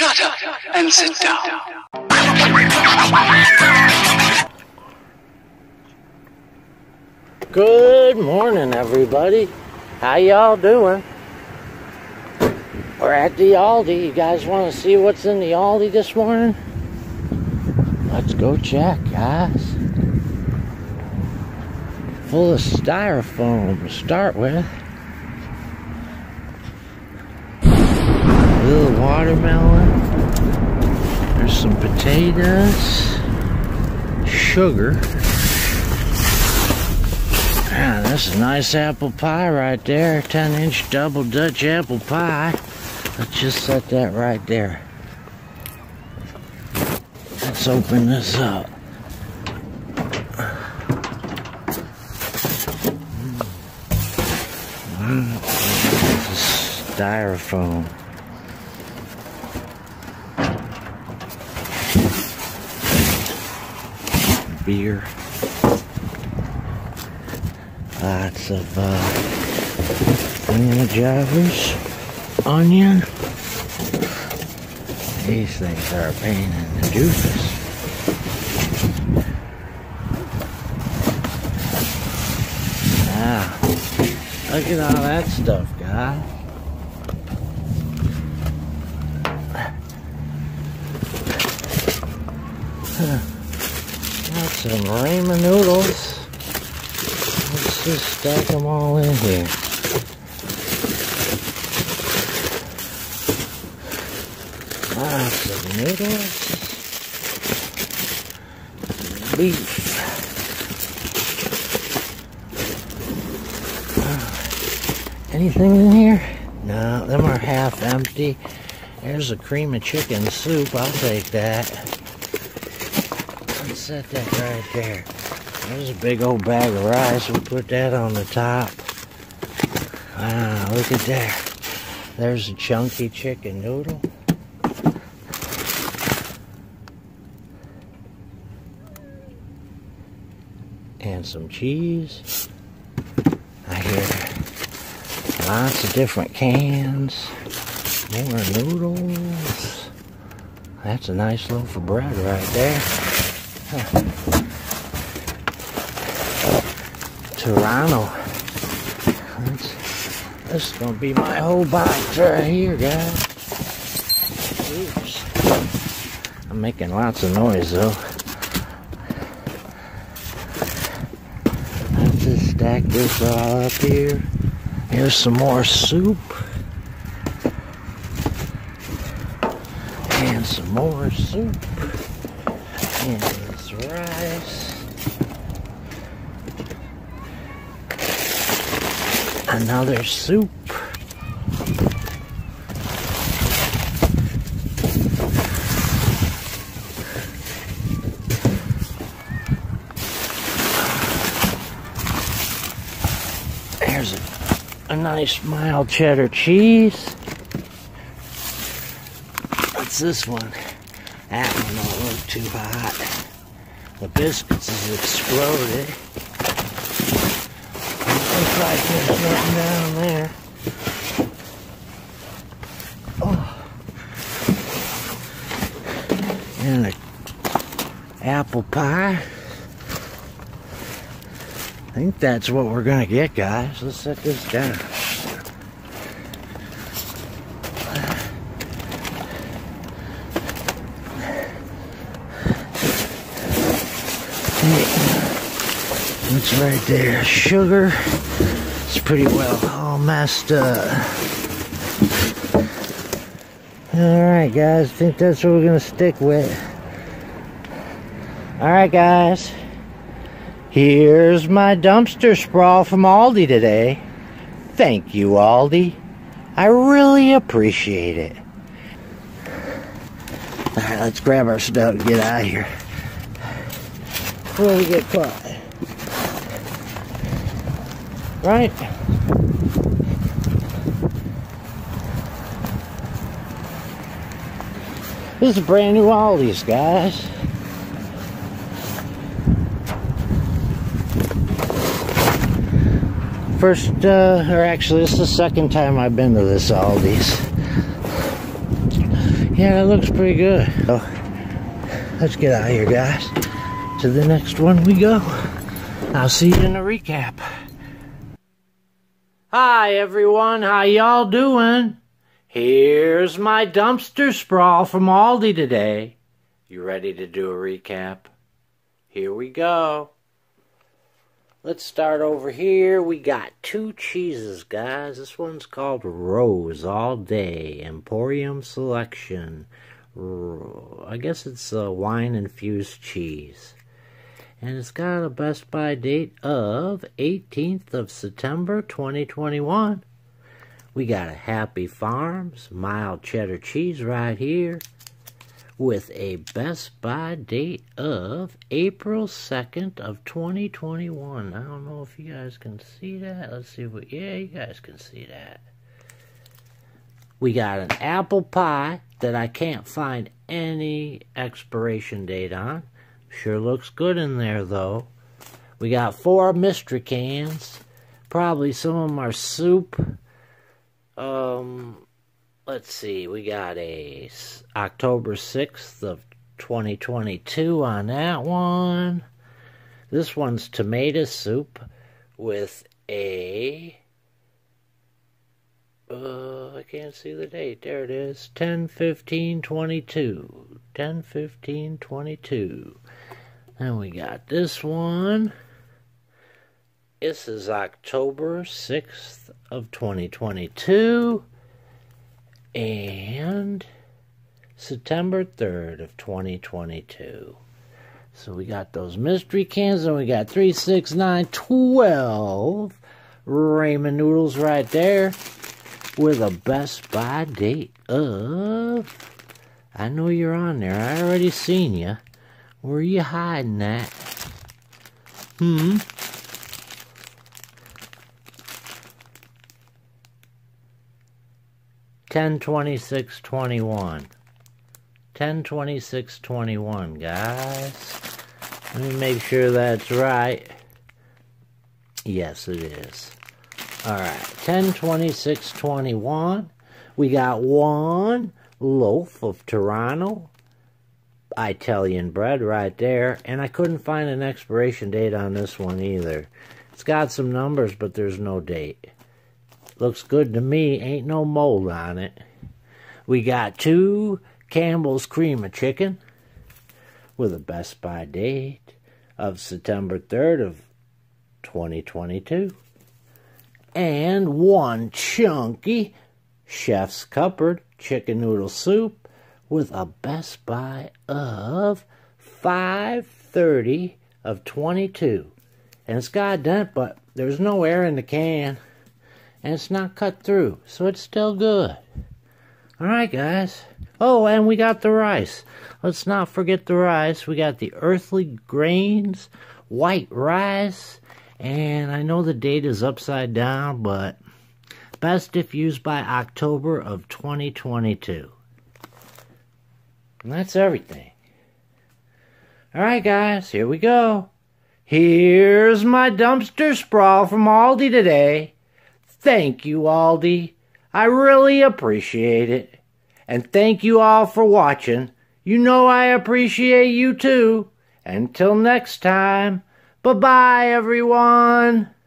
Shut up and sit down. Good morning, everybody. How y'all doing? We're at the Aldi. You guys want to see what's in the Aldi this morning? Let's go check, guys. Full of styrofoam to start with. A little watermelon. There's some potatoes. Sugar. Man, that's a nice apple pie right there. 10-inch double Dutch apple pie. Let's just set that right there. Let's open this up. This is styrofoam. Beer. Lots of banana jobbers. Onion. These things are a pain in the juices. Look at all that stuff, guys. Got some ramen noodles. Let's just stack them all in here. Lots of noodles. Beef. Anything in here? No, them are half empty. There's a cream of chicken soup. I'll take that. Let's set that right there. There's a big old bag of rice. We'll put that on the top. Wow, look at there. There's a chunky chicken noodle. And some cheese. I hear lots of different cans, more noodles. That's a nice loaf of bread right there. Huh. Toronto. This is going to be my whole box right here, guys. Oops. I'm making lots of noise, though. Let's just stack this all up here. Here's some more soup. And some more soup. And this rice. Another soup. There's a nice mild cheddar cheese. What's this one? That one don't look too hot. The biscuits is exploded. Looks like there's nothing down there. Oh. And an apple pie. I think that's what we're gonna get, guys. Let's set this down. It's right there. Sugar. It's pretty well all messed up. Alright, guys. I think that's what we're gonna stick with. Alright, guys. Here's my dumpster sprawl from Aldi today. Thank you, Aldi. I really appreciate it. Alright, let's grab our stuff and get out of here before we get caught. Right? This is a brand new Aldi's, guys. First, or actually, this is the second time I've been to this Aldi's. Yeah, that looks pretty good. So, let's get out of here, guys. To the next one we go. I'll see you in the recap. Hi everyone, how y'all doing? Here's my dumpster sprawl from Aldi today. You ready to do a recap? Here we go. Let's start over here. We got two cheeses, guys. This one's called Rose All Day Emporium Selection. I guess it's a wine-infused cheese. And it's got a Best Buy date of 18th of September 2021. We got a Happy Farms mild cheddar cheese right here with a Best Buy date of April 2nd of 2021. I don't know if you guys can see that. Let's see what, yeah, you guys can see that. We got an apple pie that I can't find any expiration date on. Sure looks good in there, though. We got four mystery cans. Probably some of them are soup. Let's see. We got a October 6th of 2022 on that one. This one's tomato soup with a... I can't see the date. There it is. 10/15/22. 10/15/22. And we got this one. This is October 6th of 2022 and September 3rd of 2022. So we got those mystery cans, and we got 3, 6, 9, 12 ramen noodles right there with a Best Buy date of... I know you're on there. I already seen you. Where are you hiding that? $10.26.21, guys. Let me make sure that's right. Yes, it is. Alright, 10/26/21. We got one loaf of Toronto Italian bread right there. And I couldn't find an expiration date on this one either. It's got some numbers, but there's no date. Looks good to me. Ain't no mold on it. We got two Campbell's cream of chicken with a Best Buy date of September 3rd of 2022. And one chunky Chef's Cupboard chicken noodle soup with a Best Buy of 5/30 of 22. And it's got that, but there's no air in the can. And it's not cut through, so it's still good. Alright, guys. Oh, and we got the rice. Let's not forget the rice. We got the earthly grains, white rice, and I know the date is upside down, but best if used by October of 2022. And that's everything. Alright, guys, here we go. Here's my dumpster sprawl from Aldi today. Thank you, Aldi. I really appreciate it. And thank you all for watching. You know I appreciate you too. Until next time, bye-bye, everyone.